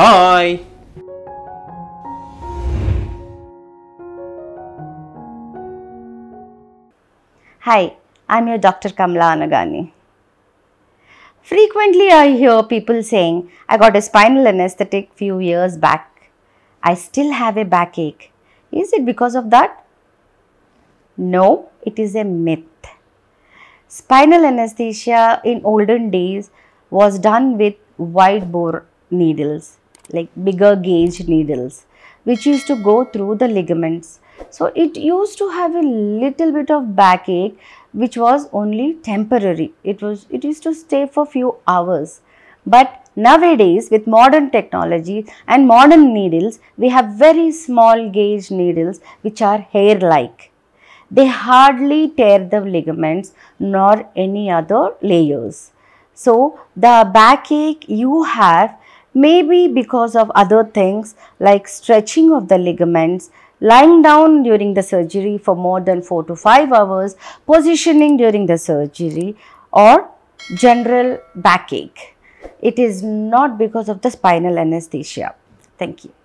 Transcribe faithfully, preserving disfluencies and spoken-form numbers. Hi! Hi, I'm your Doctor Kamala Anagani. Frequently I hear people saying, I got a spinal anesthetic few years back. I still have a backache. Is it because of that? No, it is a myth. Spinal anesthesia in olden days was done with wide bore needles, like bigger gauge needles, which used to go through the ligaments. So it used to have a little bit of backache, which was only temporary. It was it used to stay for few hours. But nowadays, with modern technology and modern needles, we have very small gauge needles which are hair-like. They hardly tear the ligaments nor any other layers. So the backache you have maybe because of other things like stretching of the ligaments, lying down during the surgery for more than four to five hours, positioning during the surgery, or general backache. It is not because of the spinal anesthesia. Thank you.